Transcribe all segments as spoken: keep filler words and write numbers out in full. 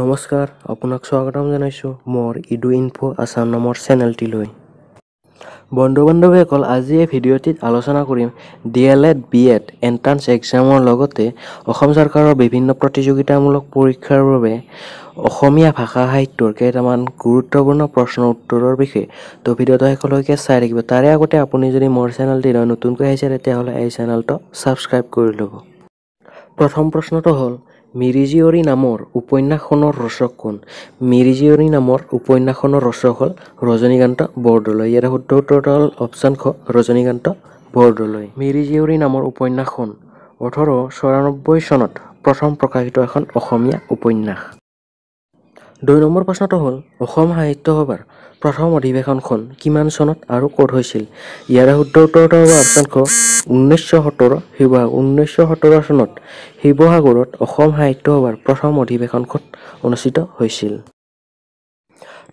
নমস্কাৰ, আপোনাক স্বাগতম জনাইছো মোৰ ইডু ইনফো আসাম নামৰ চেনেলটি লৈ। বন্ধু-বান্ধৱীসকল, আজি এই ভিডিঅ'টিত আলোচনা কৰিম D El Ed B Ed entrance এক্সামৰ লগতে অসম চৰকাৰৰ বিভিন্ন প্ৰতিযোগিতামূলক পৰীক্ষাৰ বাবে অসমীয়া ভাষা সাহিত্যৰ কেইটামান গুৰুত্বপূৰ্ণ প্ৰশ্ন উত্তৰৰ বিষয়ে। তো ভিডিঅ'টো শেষলৈকে চাই থাকিব। তাৰে আগতে আপুনি যদি মোৰ চেনেলটিলৈ নতুনকৈ আহিছে তেতিয়াহ'লে এই চেনেলটো সাবস্ক্ৰাইব কৰি ল'ব। প্ৰথম প্ৰশ্নটো হ'ল, মিৰিজীয়ৰী নামৰ উপন্যাসখনৰ ৰচক কোন? মিৰিজীয়ৰী নামৰ উপন্যাসখনৰ ৰচক হ'ল ৰজনীকান্ত বৰদলৈ। ইয়াৰ শুদ্ধ উত্তৰটো হ'ল অপশ্যন খ, ৰজনীকান্ত বৰদলৈ। মিৰিজীয়ৰী নামৰ উপন্যাসখন ওঠৰ চৌৰানব্বৈ চনত প্ৰথম প্ৰকাশিত এখন অসমীয়া উপন্যাস। দুই নম্বৰ প্ৰশ্নটো হ'ল, অসম সাহিত্য সভাৰ প্ৰথম অধিৱেশনখন কিমান চনত আৰু ক'ত হৈছিল? ইয়াৰ শুদ্ধ উত্তৰটো হ'ব অপশ্যন খ, ঊনৈছশ সতৰ শিৱসাগৰ। ঊনৈছশ সতৰ চনত শিৱসাগৰত অসম সাহিত্য সভাৰ প্ৰথম অধিৱেশনখন অনুষ্ঠিত হৈছিল।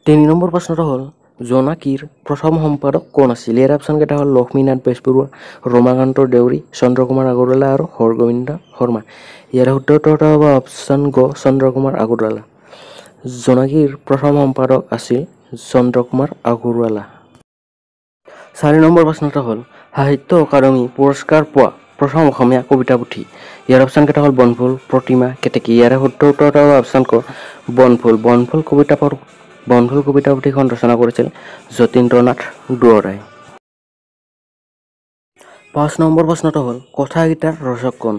তিনি নম্বৰ প্ৰশ্নটো হ'ল, জোনাকীৰ প্ৰথম সম্পাদক কোন আছিল? ইয়াৰ অপশ্যনকেইটা হ'ল লক্ষ্মীনাথ বেজবৰুৱা, ৰমাকান্ত দেউৰী, চন্দ্ৰ কুমাৰ আগৰৱালা আৰু হৰগোবিন্দা শৰ্মা। ইয়াৰ শুদ্ধ উত্তৰটো হ'ব অপশ্যন গ, চন্দ্ৰ কুমাৰ আগৰৱালা। জোনাকীৰ প্ৰথম সম্পাদক আছিল চন্দ্ৰ কুমাৰ আগৰৱালা। চাৰি নম্বৰ প্ৰশ্নটো হ'ল, সাহিত্য অকাডেমি পুৰস্কাৰ পোৱা প্ৰথম অসমীয়া কবিতা পুথি। ইয়াৰ অপশ্যনকেইটা হ'ল বনফুল, প্ৰতিমা, কেতেকী। ইয়াৰে শুদ্ধ উত্তৰটো হ'ল অপশ্যন ক, বনফুল। বনফুল কবিতা বনফুল কবিতা পুথিখন ৰচনা কৰিছিল যতীন্দ্ৰনাথ দুৱৰাই। পাঁচ নম্বৰ প্ৰশ্নটো হ'ল, কথাগীতাৰ ৰচক কোন?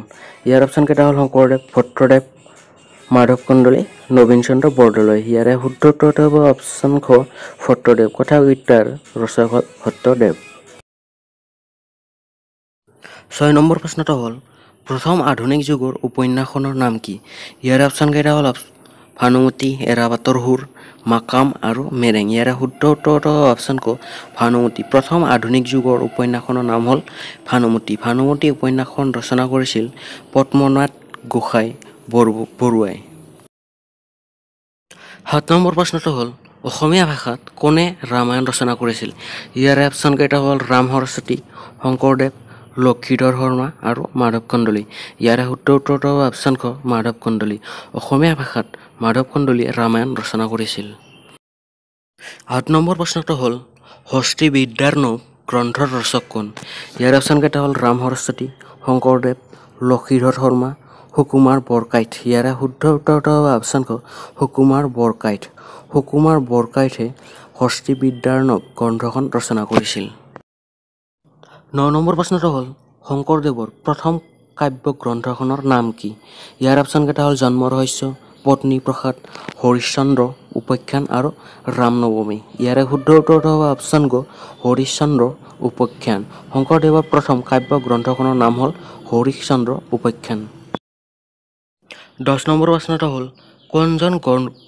ইয়াৰ অপশ্যনকেইটা হ'ল শংকৰদেৱ, ভট্টদেৱ, মাধৱ কন্দলী, নবীন চন্দ্ৰ বৰদলৈ। ইয়াৰে শুদ্ধ উত্তৰটো হ'ব অপশ্যন খ, ভট্টদেৱ। কথাগীতাৰ ৰচক হ'ল ভট্টদেৱ। ছয় নম্বৰ প্ৰশ্নটো হ'ল, প্ৰথম আধুনিক যুগৰ উপন্যাসখনৰ নাম কি? ইয়াৰে অপশ্যনকেইটা হ'ল ভানুমতী, এৰাবাটৰ সুৰ, মাকাম আৰু মেৰেং। ইয়াৰে শুদ্ধ উত্তৰটো অপশ্যন ক, ভানুমতী। প্ৰথম আধুনিক যুগৰ উপন্যাসখনৰ নাম হ'ল ভানুমতী। ভানুমতী উপন্যাসখন ৰচনা কৰিছিল পদ্মনাথ গোসাঁই বৰুৱাই। সাত নম্বৰ প্ৰশ্নটো হ'ল, অসমীয়া ভাষাত কোনে ৰামায়ণ ৰচনা কৰিছিল? ইয়াৰে অপশ্যনকেইটা হ'ল ৰাম সৰস্বতী, শংকৰদেৱ, লক্ষীধৰ শৰ্মা আৰু মাধৱ কন্দলী। ইয়াৰে শুদ্ধ উত্তৰটো অপশ্যন খ, মাধৱ কন্দলী। অসমীয়া ভাষাত মাধৱ কন্দলীয়ে ৰামায়ণ ৰচনা কৰিছিল। আঠ নম্বৰ প্ৰশ্নটো হ'ল, হস্তি বিদ্যাৰ নৌ গ্ৰন্থৰ ৰচক কোন? ইয়াৰ অপশ্যনকেইটা হ'ল ৰাম সৰস্বতী, শংকৰদেৱ, লক্ষীধৰ শৰ্মা, সুকুমাৰ বৰকাইত। ইয়াৰে শুদ্ধ উত্তৰটো হ'ব অপশ্যন খ, সুকুমাৰ বৰকাইত। সুকুমাৰ বৰকাইতে হস্তি বিদ্যাৰ নৌ গ্ৰন্থখন ৰচনা কৰিছিল। ন নম্বৰ প্ৰশ্নটো হ'ল, শংকৰদেৱৰ প্ৰথম কাব্য গ্ৰন্থখনৰ নাম কি? ইয়াৰ অপশ্যনকেইটা হ'ল জন্ম ৰহস্য, পত্নী প্ৰসাদ, হৰিশ্চন্দ্ৰ, উপাখ্যান আৰু ৰামনৱমী। ইয়াৰে শুদ্ধ উত্তৰটো হ'ব অপশ্যন গ, হৰিশ্চন্দ্ৰ উপাখ্যান। শংকৰদেৱৰ প্ৰথম কাব্য গ্ৰন্থখনৰ নাম হ'ল হৰিশ্চন্দ্ৰ উপাখ্যান। দহ নম্বৰ প্ৰশ্নটো হ'ল, কোনজন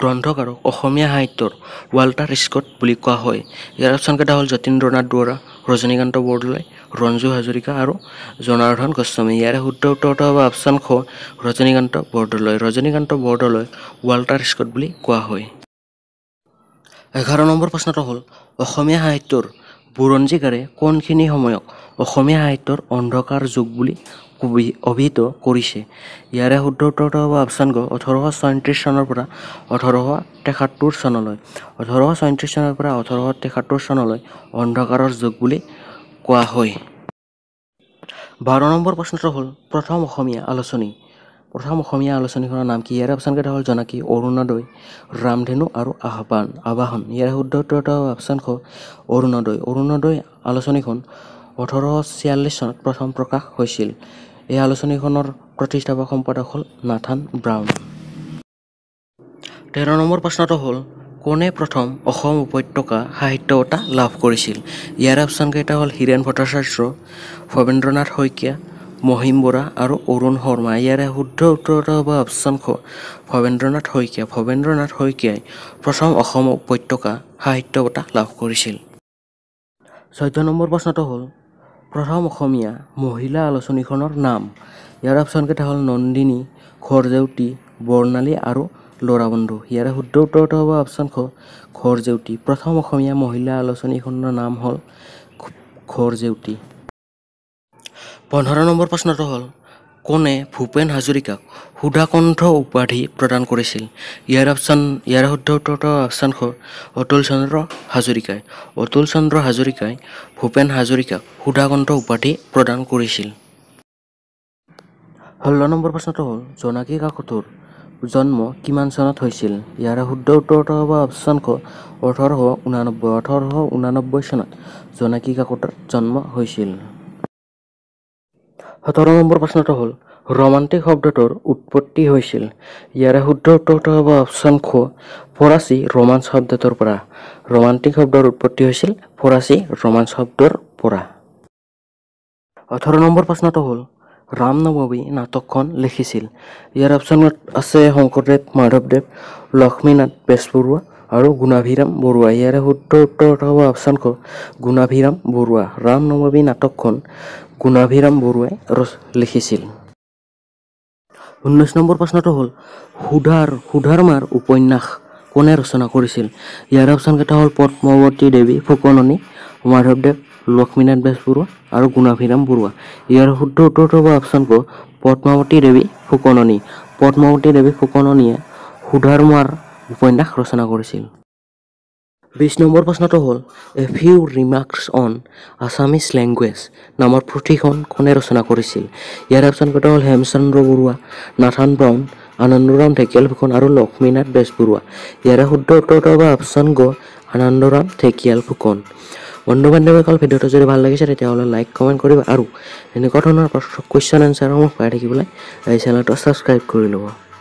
গ্ৰন্থকাৰক অসমীয়া সাহিত্যৰ ৱাল্টাৰ স্কট বুলি কোৱা হয়? ইয়াৰ অপশ্যনকেইটা হ'ল যতীন্দ্ৰনাথ দুৱৰা, ৰজনীকান্ত বৰদলৈ, ৰঞ্জু হাজৰিকা আৰু জনাৰ্দন গোস্বামী। ইয়াৰে শুদ্ধ উত্তৰটো হ'ব অপশ্যন খ, ৰজনীকান্ত বৰদলৈ। ৰজনীকান্ত বৰদলৈ ৱাল্টাৰ স্কট বুলি কোৱা হয়। এঘাৰ নম্বৰ প্ৰশ্নটো হ'ল, অসমীয়া সাহিত্যৰ বুৰঞ্জীকাৰে কোনখিনি সময়ক অসমীয়া সাহিত্যৰ অন্ধকাৰ যুগ বুলি অভিহিত কৰিছে? ইয়াৰে শুদ্ধ উত্তৰটো হ'ব অপশ্যন গ, ওঠৰশ ছয়ত্ৰিছ চনৰ পৰা ওঠৰশ তেসত্তৰ চনলৈ। ওঠৰশ ছয়ত্ৰিছ চনৰ পৰা ওঠৰশ তেসত্তৰ চনলৈ অন্ধকাৰৰ যুগ বুলি কোৱা হয়। বাৰ নম্বৰ প্ৰশ্নটো হ'ল, প্ৰথম অসমীয়া আলোচনী প্ৰথম অসমীয়া আলোচনীখনৰ নাম কি? ইয়াৰে অপশ্যনকেইটা হ'ল জনাকী, অৰুণোদয়, ৰামধেনু আৰু আহ্বান আবাহন। ইয়াৰে শুদ্ধ উত্তৰটো হ'ব অপশ্যন খ, অৰুণোদয়। অৰুণোদয় আলোচনীখন ওঠৰশ ছিয়াল্লিছ চনত প্ৰথম প্ৰকাশ হৈছিল। এই আলোচনীখনৰ প্ৰতিষ্ঠাপক সম্পাদক হ'ল নাথান ব্ৰাউন। তেৰ নম্বৰ প্ৰশ্নটো হ'ল, কোনে প্ৰথম অসম উপত্যকা সাহিত্য বঁটা লাভ কৰিছিল? ইয়াৰ অপশ্যনকেইটা হ'ল হীৰেণ ভট্টাচাৰ্য, ভৱেন্দ্ৰনাথ শইকীয়া, মহিম বৰা আৰু অৰুণ শৰ্মা। ইয়াৰে শুদ্ধ উত্তৰটো হ'ব অপশ্যন খ, ভৱেন্দ্ৰনাথ শইকীয়া। ভৱেন্দ্ৰনাথ শইকীয়াই প্ৰথম অসম উপত্যকা সাহিত্য বঁটা লাভ কৰিছিল। চৈধ্য নম্বৰ প্ৰশ্নটো হ'ল, প্ৰথম অসমীয়া মহিলা আলোচনীখনৰ নাম? ইয়াৰ অপশ্যনকেইটা হ'ল নন্দিনী, ঘৰজেউতী, বৰ্ণালী আৰু ল'ৰাবন্ধু। ইয়াৰে শুদ্ধ উত্তৰটো হ'ব অপশ্যন খ, ঘৰজেউতী। প্ৰথম অসমীয়া মহিলা আলোচনীখনৰ নাম হ'ল ঘৰজেউতী। পোন্ধৰ নম্বৰ প্ৰশ্নটো হ'ল, কোনে ভূপেন হাজৰিকাক হুদাকণ্ঠ উপাধি প্ৰদান কৰিছিল? ইয়াৰ অপচন ইয়াৰ শুদ্ধ অপচন হ'ল অতুল চন্দ্ৰ হাজৰিকাই। অতুল চন্দ্ৰ হাজৰিকাই ভূপেন হাজৰিকাক হুদাকণ্ঠ উপাধি প্ৰদান কৰিছিল। ষোল্ল নম্বৰ প্ৰশ্নটো হ'ল জোনাকী কাকতৰ জন্ম কিমান চনত হৈছিল? ইয়াৰ শুদ্ধ উত্তৰটো হ'ব অপচন ক ওঠৰশ ঊনানব্বৈ। ওঠৰশ ঊনানব্বৈ চনত জোনাকী কাকতৰ জন্ম হৈছিল। সোতৰ নম্বৰ প্ৰশ্নটো হ'ল ৰোমান্টিক শব্দটোৰ উৎপত্তি হৈছিল? ইয়াৰ শুদ্ধ উত্তৰটো হ'ব অপচন খ ফৰাচী ৰোমাঞ্চ শব্দটোৰ পৰা। ৰোমান্টিক শব্দৰ উৎপত্তি হৈছিল ফৰাচী ৰোমাঞ্চ শব্দৰ পৰা। ওঠৰ নম্বৰ প্ৰশ্নটো হ'ল ৰামনৱমী নাটকখন লিখিছিল? ইয়াৰ অপচনত আছে শংকৰদেৱ, মাধৱদেৱ, লক্ষ্মীনাথ বেজবৰুৱা আৰু গুণাভিৰাম বৰুৱা। ইয়াৰ শুদ্ধ উত্তৰটো হ'ব অপচন ক গুণাভিৰাম বৰুৱা। ৰামনৱমী নাটকখন গুণাভিৰাম বৰুৱাই লিখিছিল। ঊনৈছ নম্বৰ প্ৰশ্নটো হ'ল সুধাৰ সুধাৰমাৰ উপন্যাস কোনে ৰচনা কৰিছিল? ইয়াৰ অপচনকেইটা হ'ল পদ্মাৱতী দেৱী ফুকননি, মাধৱদেৱ, লক্ষ্মীনাথ বেজবৰুৱা আৰু গুণাভিৰাম বৰুৱা। ইয়াৰ শুদ্ধ উত্তৰটো হ'ব অপচন ক পদ্মাৱতী দেৱী ফুকননি। পদ্মাৱতী দেৱী ফুকননিয়ে সুধাৰমাৰ উপন্যাস ৰচনা কৰিছিল। বিশ নম্বৰ প্ৰশ্নটো হ'ল a few remarks on Assamese language নামৰ পুথিখন কোনে ৰচনা কৰিছিল? ইয়াৰ অপচনকেইটা হ'ল হেমচন্দ্ৰ বৰুৱা, নাথান ব্ৰাউন, আনন্দৰাম ঢেকিয়াল ফুকন আৰু লক্ষ্মীনাথ বেজবৰুৱা। ইয়াৰে শুদ্ধ উত্তৰটো হ'ব অপচন গ আনন্দৰাম ঢেকিয়াল ফুকন। বন্ধু বান্ধৱীসকল, ভিডিঅ'টো যদি ভাল লাগিছে তেতিয়াহ'লে লাইক কমেণ্ট কৰিব আৰু এনেকুৱা ধৰণৰ কুৱেশ্যন এনচাৰসমূহ পাই থাকিবলৈ এই চেনেলটো ছাবস্ক্ৰাইব কৰি ল'ব।